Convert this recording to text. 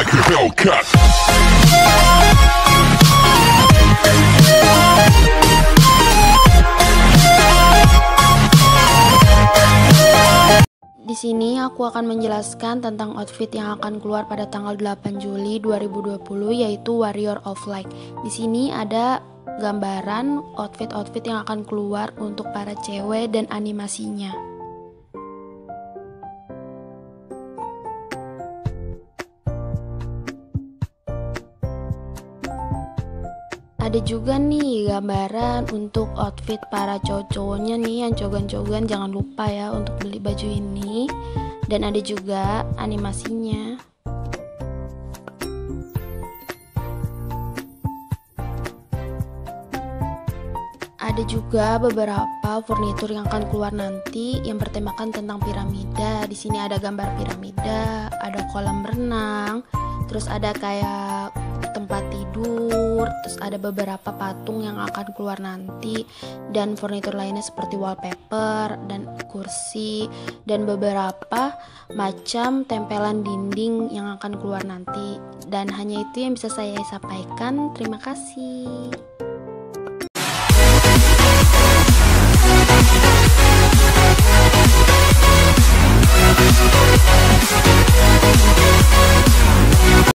like a Hellcat. Di sini aku akan menjelaskan tentang outfit yang akan keluar pada tanggal 8 Juli 2020 yaitu Warrior of Light. Di sini ada gambaran outfit-outfit yang akan keluar untuk para cewek dan animasinya. Ada juga nih gambaran untuk outfit para cowok-cowoknya nih yang cogan-cogan, jangan lupa ya untuk beli baju ini. Dan ada juga animasinya. Ada juga beberapa furnitur yang akan keluar nanti yang bertemakan tentang piramida. Di sini ada gambar piramida, ada kolam renang, terus ada kayak tempat tidur, terus ada beberapa patung yang akan keluar nanti, dan furnitur lainnya seperti wallpaper dan kursi dan beberapa macam tempelan dinding yang akan keluar nanti. Dan hanya itu yang bisa saya sampaikan. Terima kasih.